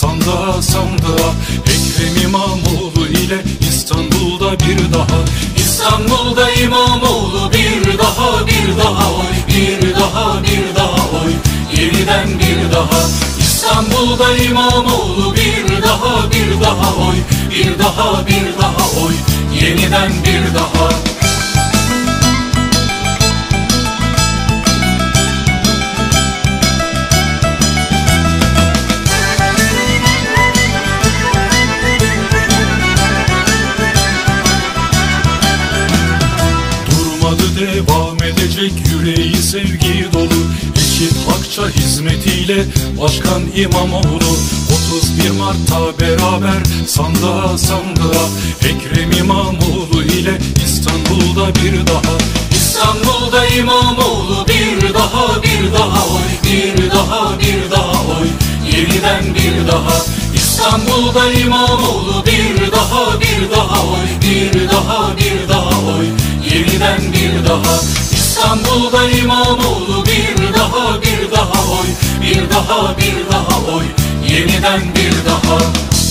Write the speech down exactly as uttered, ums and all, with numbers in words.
sandığa sandığa, Ekrem İmamoğlu ile İstanbul'da bir daha. İstanbul'da İmamoğlu bir daha, bir daha oy, bir daha, bir daha oy, yeniden bir daha. İstanbul'da İmamoğlu bir daha, bir daha oy, bir daha, bir daha oy, yeniden bir daha. Devam edecek yüreği sevgi dolu, eşit hakça hizmetiyle Başkan İmamoğlu. Otuz bir Mart'ta beraber sandığa sandığa, Ekrem İmamoğlu ile İstanbul'da bir daha. İstanbul'da İmamoğlu bir daha, bir daha oy, bir daha, bir daha oy, yeniden bir daha. İstanbul'da İmamoğlu bir daha, bir daha oy, bir daha, bir daha oy, yeniden bir daha. İstanbul'da İmamoğlu bir daha, bir daha oy, bir daha, bir daha oy, yeniden bir daha.